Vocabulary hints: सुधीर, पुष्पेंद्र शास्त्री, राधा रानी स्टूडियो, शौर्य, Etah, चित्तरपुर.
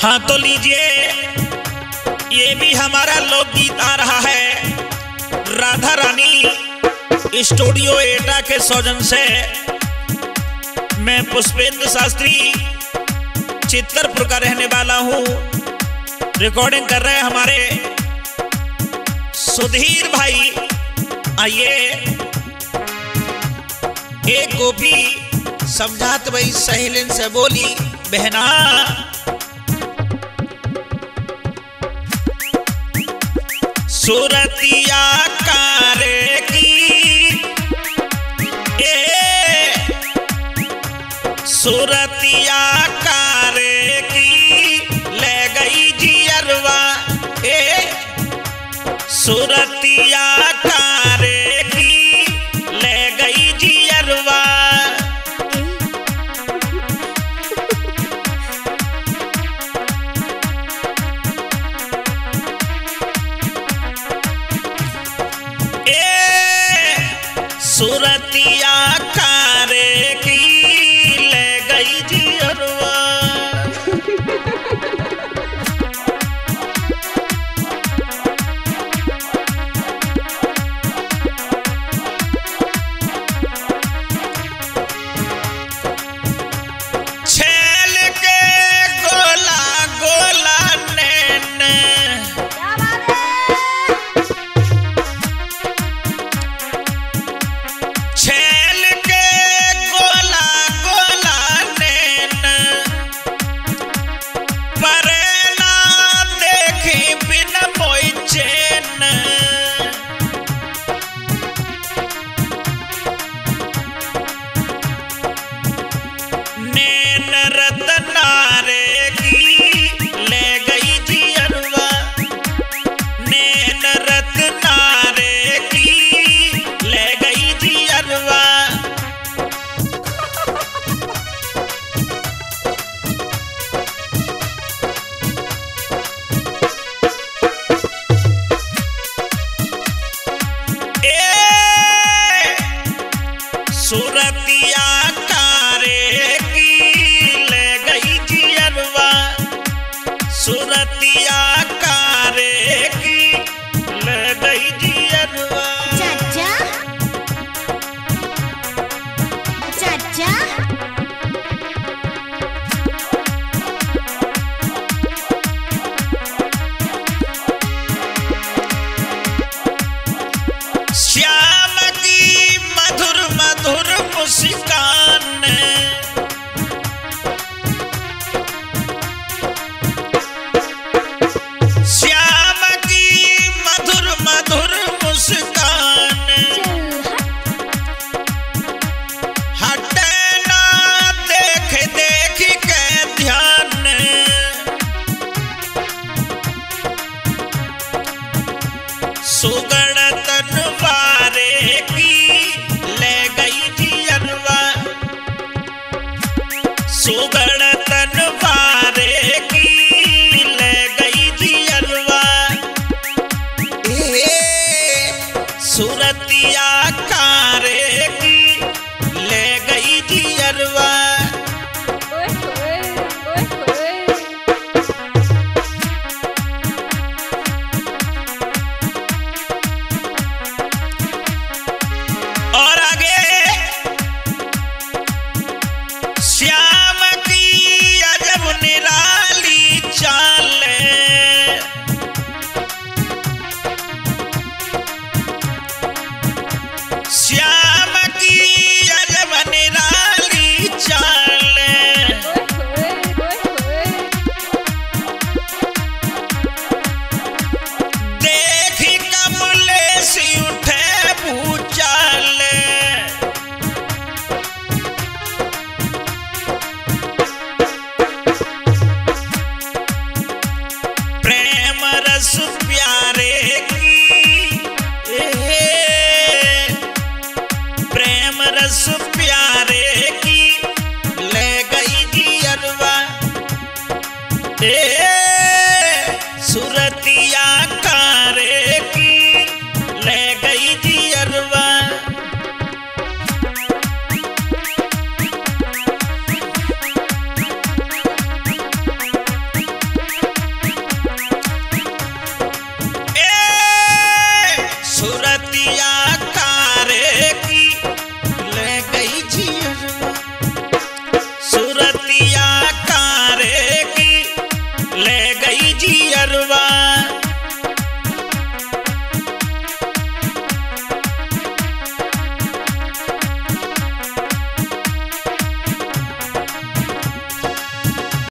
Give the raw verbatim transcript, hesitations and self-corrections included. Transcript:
हाँ तो लीजिए, ये भी हमारा लोकगीत आ रहा है राधा रानी स्टूडियो एटा के सौजन से। मैं पुष्पेंद्र शास्त्री चित्तरपुर का रहने वाला हूँ। रिकॉर्डिंग कर रहे हैं हमारे सुधीर भाई। आइए एक गोपी समझात भाई सहेलिन से बोली, बहना सूरतिया कारे की, ए सूरतिया कारे की ले गई जियरवा, ए सूरतिया कारे की ले गई जियरवा। सूरतिया कारे की ले गई जियरवा। छेल के गोला गोला नैने, सूरतिया कारे की ले गई जियरवा, सूरतिया कारे की ले गई जियरवा। चाचा चाचा मुस्कान, श्याम की मधुर मधुर मुस्कान, हटे ना देख देख के ध्यान, सुगण तनवारे की ले गई जियरवा, सुगण तनवारे की ले गई जियरवा। ए सूरतिया कारे की ले गई जियरवा। श्याम की अजब निराली चाल, देखी कमले सी उठे भूचाल, प्रेम रस प्यारे प्यारे की ले गई जियरवा। ए सूरतिया कारे की ले गई जियरवा। का